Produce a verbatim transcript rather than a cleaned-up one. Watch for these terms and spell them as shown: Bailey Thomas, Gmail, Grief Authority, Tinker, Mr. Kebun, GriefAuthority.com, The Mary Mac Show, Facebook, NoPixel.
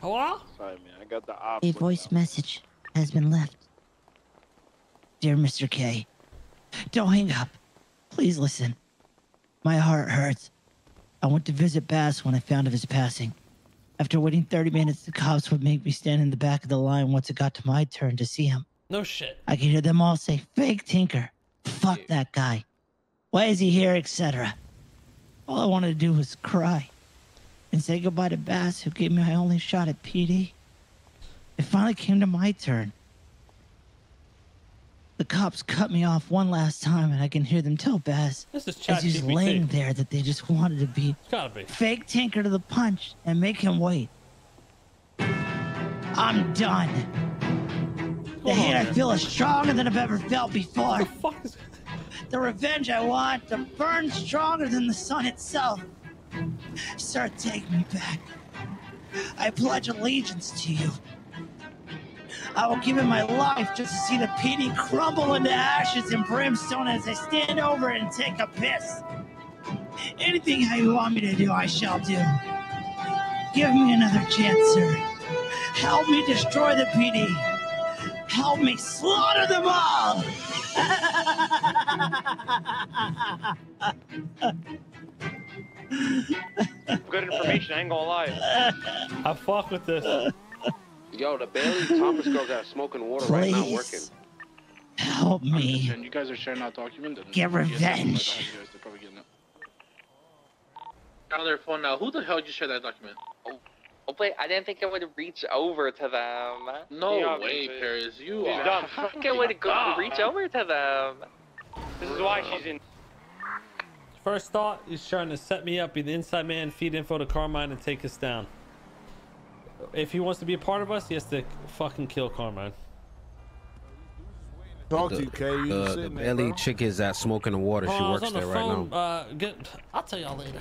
Hello? Sorry, man. I got the op. A voice message has been left. Dear Mister K, don't hang up. Please listen. My heart hurts. I went to visit Bass when I found of his passing. After waiting thirty minutes, the cops would make me stand in the back of the line once it got to my turn to see him. No shit. I could hear them all say, fake Tinker. Fuck Dude. that guy. Why is he here, et cetera. All I wanted to do was cry. And say goodbye to Bass, who gave me my only shot at P D. It finally came to my turn. The cops cut me off one last time, and I can hear them tell Bass this is as he's laying there that they just wanted to be, be fake Tinker to the punch and make him wait. I'm done. Hold the hate on, I man. feel is stronger than I've ever felt before. What the fuck is that? The revenge I want to burn stronger than the sun itself. Sir, take me back. I pledge allegiance to you. I will give him my life just to see the P D crumble into ashes and brimstone as I stand over and take a piss. Anything you want me to do, I shall do. Give me another chance, sir. Help me destroy the P D. Help me slaughter them all. Good information, I ain't gonna lie. I fuck with this. Yo, the Bailey Thomas girl got smoking water Please. right now working. Help me. You guys are sharing that document. Get revenge. On their phone now. Who the hell did you share that document? Oh, oh wait, I didn't think I would reach over to them. No yeah, way, Paris. You are. I fucking I would go reach over to them. This is why she's in. First thought, he's trying to set me up, be the inside man, feed info to Carmine, and take us down. If he wants to be a part of us, he has to fucking kill Carmine. Talk to you, K. You the the belly chick is that smoking the water. Oh, she works there the right phone. now. Uh, get, I'll tell y'all later.